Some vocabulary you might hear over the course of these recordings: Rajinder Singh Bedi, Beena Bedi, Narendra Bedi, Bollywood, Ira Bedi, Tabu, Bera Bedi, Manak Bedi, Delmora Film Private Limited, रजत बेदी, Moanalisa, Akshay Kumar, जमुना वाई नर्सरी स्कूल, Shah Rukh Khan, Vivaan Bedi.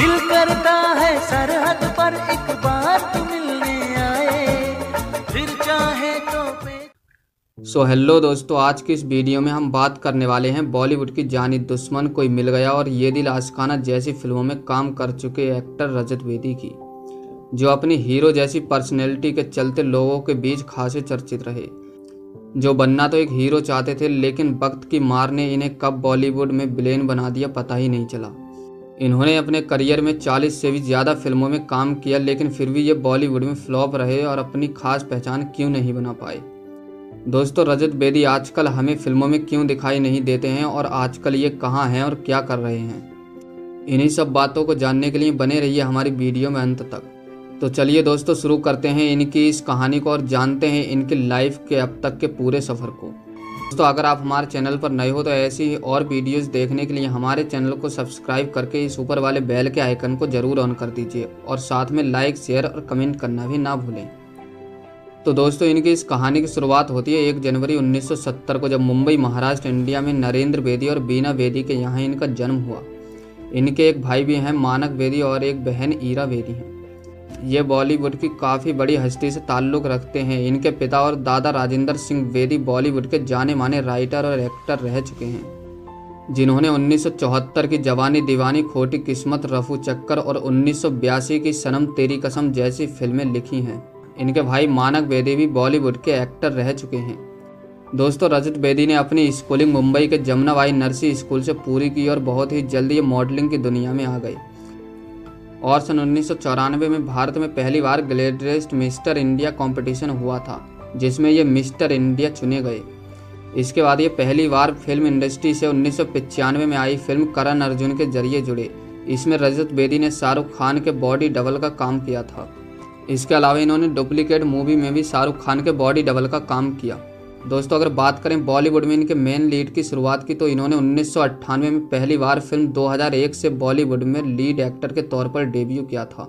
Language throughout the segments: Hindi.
दिल करता है सरहद पर एक बार तो मिलने आए फिर चाहे तो सो हेलो दोस्तों, आज की इस वीडियो में हम बात करने वाले हैं बॉलीवुड की जानी दुश्मन, कोई मिल गया और ये दिल आशिकाना जैसी फिल्मों में काम कर चुके एक्टर रजत बेदी की, जो अपनी हीरो जैसी पर्सनैलिटी के चलते लोगों के बीच खासे चर्चित रहे। जो बनना तो एक हीरो चाहते थे, लेकिन वक्त की मार ने इन्हें कब बॉलीवुड में विलेन बना दिया पता ही नहीं चला। इन्होंने अपने करियर में 40 से भी ज़्यादा फिल्मों में काम किया, लेकिन फिर भी ये बॉलीवुड में फ्लॉप रहे और अपनी खास पहचान क्यों नहीं बना पाए। दोस्तों, रजत बेदी आजकल हमें फिल्मों में क्यों दिखाई नहीं देते हैं और आजकल ये कहाँ हैं और क्या कर रहे हैं, इन्हीं सब बातों को जानने के लिए बने रहिए हमारी वीडियो में अंत तक। तो चलिए दोस्तों, शुरू करते हैं इनकी इस कहानी को और जानते हैं इनकी लाइफ के अब तक के पूरे सफ़र को। दोस्तों, अगर आप हमारे चैनल पर नए हो तो ऐसी ही और वीडियोस देखने के लिए हमारे चैनल को सब्सक्राइब करके इस ऊपर वाले बेल के आइकन को ज़रूर ऑन कर दीजिए और साथ में लाइक, शेयर और कमेंट करना भी ना भूलें। तो दोस्तों, इनकी इस कहानी की शुरुआत होती है 1 जनवरी 1970 को, जब मुंबई, महाराष्ट्र, इंडिया में नरेंद्र बेदी और बीना बेदी के यहाँ इनका जन्म हुआ। इनके एक भाई भी हैं मानक बेदी और एक बहन ईरा बेदी हैं। ये बॉलीवुड की काफ़ी बड़ी हस्ती से ताल्लुक़ रखते हैं। इनके पिता और दादा राजिंदर सिंह बेदी बॉलीवुड के जाने माने राइटर और एक्टर रह चुके हैं, जिन्होंने 1974 की जवानी दीवानी, खोटी किस्मत, रफू चक्कर और 1982 की सनम तेरी कसम जैसी फिल्में लिखी हैं। इनके भाई मानक बेदी भी बॉलीवुड के एक्टर रह चुके हैं। दोस्तों, रजत बेदी ने अपनी स्कूलिंग मुंबई के जमुना वाई नर्सरी स्कूल से पूरी की और बहुत ही जल्दी ये मॉडलिंग की दुनिया में आ गई और सन 1994 में भारत में पहली बार ग्लैडरेस्ट मिस्टर इंडिया कंपटीशन हुआ था, जिसमें ये मिस्टर इंडिया चुने गए। इसके बाद ये पहली बार फिल्म इंडस्ट्री से 1995 में आई फिल्म करण अर्जुन के जरिए जुड़े। इसमें रजत बेदी ने शाहरुख खान के बॉडी डबल का काम किया था। इसके अलावा इन्होंने डुप्लीकेट मूवी में भी शाहरुख खान के बॉडी डबल का काम किया। दोस्तों, अगर बात करें बॉलीवुड में इनके मेन लीड की शुरुआत की, तो इन्होंने 1998 में पहली बार फिल्म 2001 से बॉलीवुड में लीड एक्टर के तौर पर डेब्यू किया था।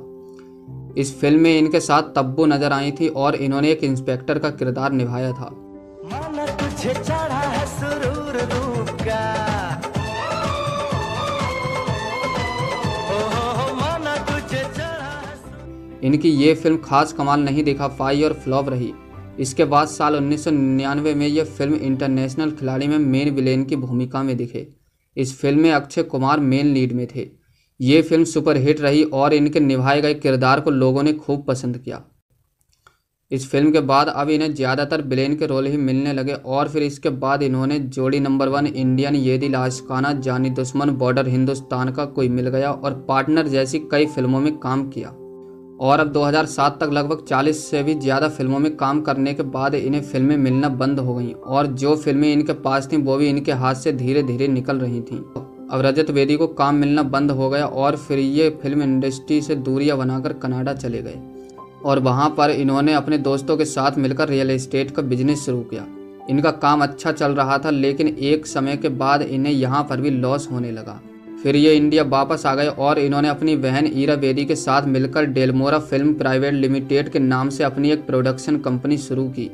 इस फिल्म में इनके साथ तब्बू नजर आई थी और इन्होंने एक इंस्पेक्टर का किरदार निभाया था। माना तुझे चढ़ा है सुरूर रूप का, ओ माना तुझे चढ़ा है सुरूर। इनकी ये फिल्म खास कमाल नहीं दिखा पाई और फ्लॉप रही। इसके बाद साल 1999 में यह फिल्म इंटरनेशनल खिलाड़ी में मेन विलेन की भूमिका में दिखे। इस फिल्म में अक्षय कुमार मेन लीड में थे। ये फिल्म सुपरहिट रही और इनके निभाए गए किरदार को लोगों ने खूब पसंद किया। इस फिल्म के बाद अब इन्हें ज़्यादातर विलेन के रोल ही मिलने लगे और फिर इसके बाद इन्होंने जोड़ी नंबर 1, इंडियन, ये दिल आशिकाना, जानी दुश्मन, बॉर्डर हिंदुस्तान का, कोई मिल गया और पार्टनर जैसी कई फिल्मों में काम किया और अब 2007 तक लगभग 40 से भी ज़्यादा फिल्मों में काम करने के बाद इन्हें फिल्में मिलना बंद हो गईं और जो फिल्में इनके पास थीं वो भी इनके हाथ से धीरे धीरे निकल रही थीं। अब रजत बेदी को काम मिलना बंद हो गया और फिर ये फिल्म इंडस्ट्री से दूरियां बनाकर कनाडा चले गए और वहाँ पर इन्होंने अपने दोस्तों के साथ मिलकर रियल एस्टेट का बिजनेस शुरू किया। इनका काम अच्छा चल रहा था, लेकिन एक समय के बाद इन्हें यहाँ पर भी लॉस होने लगा। फिर ये इंडिया वापस आ गए और इन्होंने अपनी बहन ईरा बेदी के साथ मिलकर डेलमोरा फिल्म प्राइवेट लिमिटेड के नाम से अपनी एक प्रोडक्शन कंपनी शुरू की।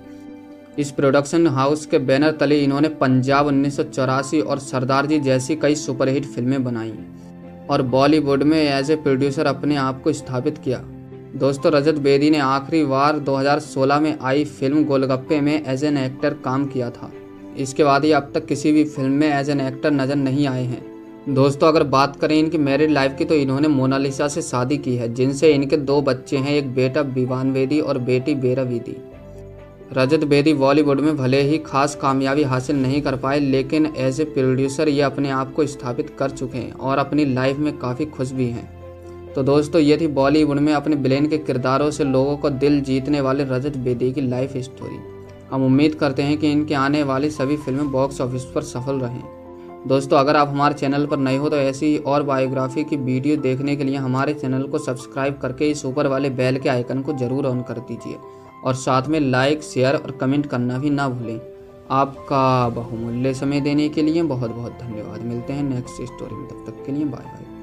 इस प्रोडक्शन हाउस के बैनर तले इन्होंने पंजाब, 1984 और सरदार जी जैसी कई सुपरहिट फिल्में बनाई और बॉलीवुड में एज ए प्रोड्यूसर अपने आप को स्थापित किया। दोस्तों, रजत बेदी ने आखिरी बार 2016 में आई फिल्म गोलगप्पे में एज एन एक्टर काम किया था। इसके बाद ये अब तक किसी भी फिल्म में एज एन एक्टर नज़र नहीं आए हैं। दोस्तों, अगर बात करें इनकी मैरिड लाइफ की, तो इन्होंने मोनालिसा से शादी की है, जिनसे इनके 2 बच्चे हैं, एक बेटा विवान बेदी और बेटी बेरा बेदी। रजत बेदी बॉलीवुड में भले ही खास कामयाबी हासिल नहीं कर पाए, लेकिन एज ए प्रोड्यूसर ये अपने आप को स्थापित कर चुके हैं और अपनी लाइफ में काफ़ी खुश भी हैं। तो दोस्तों, ये थी बॉलीवुड में अपने विलेन के किरदारों से लोगों को दिल जीतने वाले रजत बेदी की लाइफ स्टोरी। हम उम्मीद करते हैं कि इनके आने वाली सभी फिल्में बॉक्स ऑफिस पर सफल रहें। दोस्तों, अगर आप हमारे चैनल पर नए हो तो ऐसी ही और बायोग्राफी की वीडियो देखने के लिए हमारे चैनल को सब्सक्राइब करके इस ऊपर वाले बेल के आइकन को ज़रूर ऑन कर दीजिए और साथ में लाइक, शेयर और कमेंट करना भी ना भूलें। आपका बहुमूल्य समय देने के लिए बहुत बहुत धन्यवाद। मिलते हैं नेक्स्ट स्टोरी में, तब तक के लिए बाय बाय।